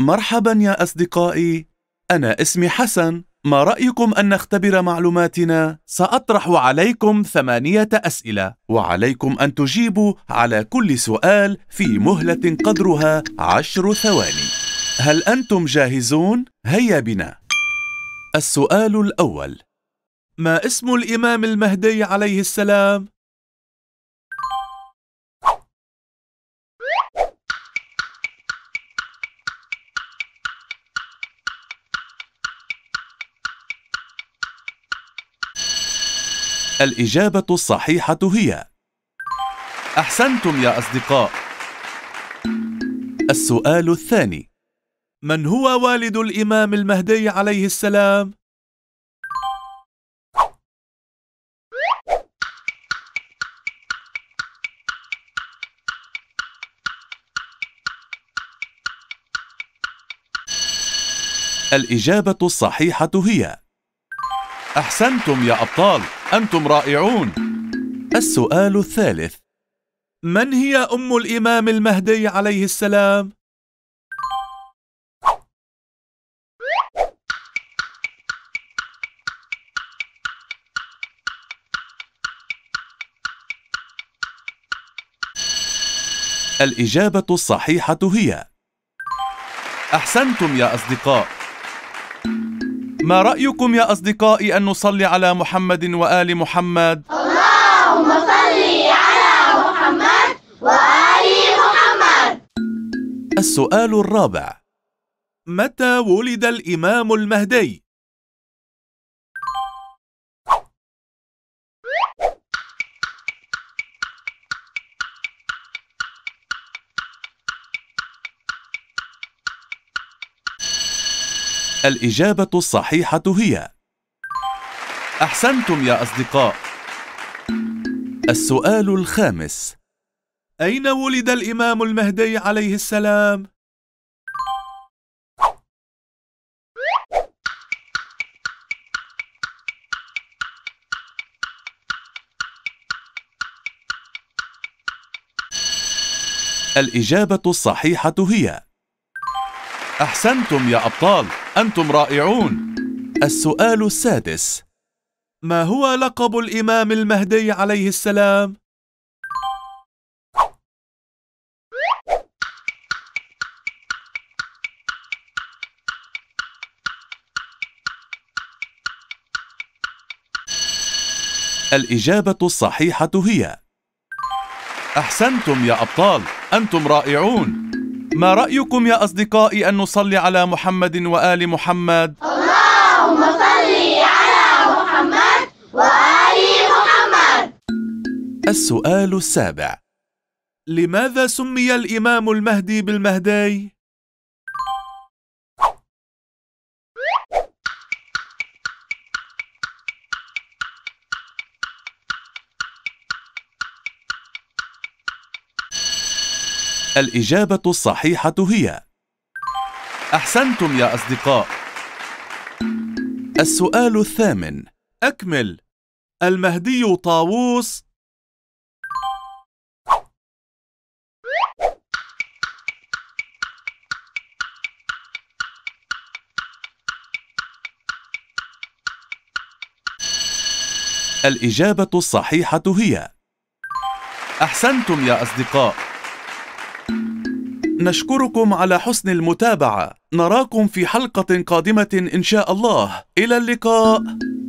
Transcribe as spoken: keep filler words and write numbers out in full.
مرحبا يا أصدقائي، أنا اسمي حسن. ما رأيكم أن نختبر معلوماتنا؟ سأطرح عليكم ثمانية أسئلة، وعليكم أن تجيبوا على كل سؤال في مهلة قدرها عشر ثواني. هل أنتم جاهزون؟ هيا بنا. السؤال الأول: ما اسم الإمام المهدي عليه السلام؟ الإجابة الصحيحة هي: أحسنتم يا أصدقاء. السؤال الثاني: من هو والد الإمام المهدي عليه السلام؟ الإجابة الصحيحة هي: أحسنتم يا أبطال، أنتم رائعون. السؤال الثالث: من هي أم الإمام المهدي عليه السلام؟ الإجابة الصحيحة هي: أحسنتم يا أصدقاء. ما رأيكم يا أصدقائي أن نصلي على محمد وآل محمد؟ اللهم صل على محمد وآل محمد. السؤال الرابع: متى ولد الإمام المهدي؟ الإجابة الصحيحة هي: أحسنتم يا أصدقاء. السؤال الخامس: أين ولد الإمام المهدي عليه السلام؟ الإجابة الصحيحة هي: أحسنتم يا أبطال، أنتم رائعون. السؤال السادس: ما هو لقب الإمام المهدي عليه السلام؟ الإجابة الصحيحة هي: أحسنتم يا أبطال، أنتم رائعون. ما رأيكم يا أصدقائي أن نصلي على محمد وآل محمد؟ اللهم صل على محمد وآل محمد. السؤال السابع: لماذا سمي الإمام المهدي بالمهدي؟ الإجابة الصحيحة هي: أحسنتم يا أصدقاء. السؤال الثامن: أكمل. المهدي طاووس الإجابة الصحيحة هي: أحسنتم يا أصدقاء. نشكركم على حسن المتابعة. نراكم في حلقة قادمة إن شاء الله. إلى اللقاء.